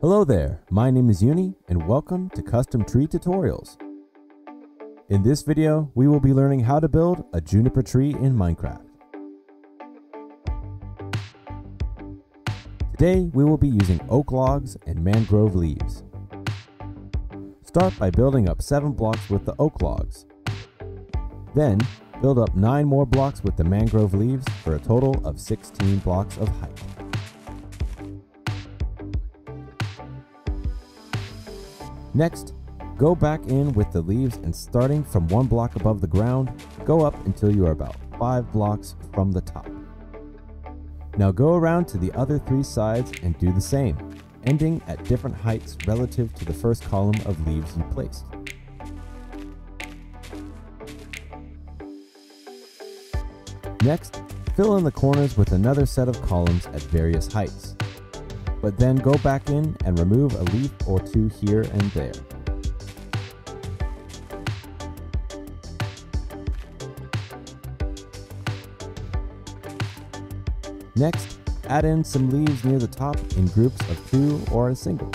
Hello there, my name is Uni and welcome to Custom Tree Tutorials. In this video, we will be learning how to build a Juniper tree in Minecraft. Today, we will be using oak logs and mangrove leaves. Start by building up 7 blocks with the oak logs. Then, build up 9 more blocks with the mangrove leaves for a total of 16 blocks of height. Next, go back in with the leaves and starting from 1 block above the ground, go up until you are about 5 blocks from the top. Now go around to the other 3 sides and do the same, ending at different heights relative to the first column of leaves you placed. Next, fill in the corners with another set of columns at various heights. But then go back in and remove a leaf or 2 here and there. Next, add in some leaves near the top in groups of 2 or as singles.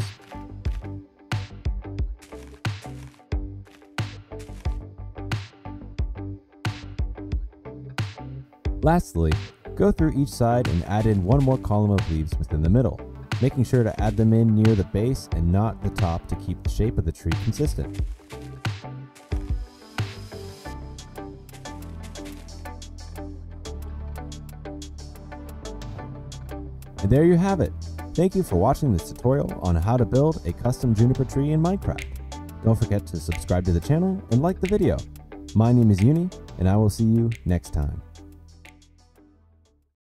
Lastly, go through each side and add in 1 more column of leaves within the middle, making sure to add them in near the base and not the top to keep the shape of the tree consistent. And there you have it! Thank you for watching this tutorial on how to build a custom Juniper tree in Minecraft. Don't forget to subscribe to the channel and like the video. My name is Uni, and I will see you next time.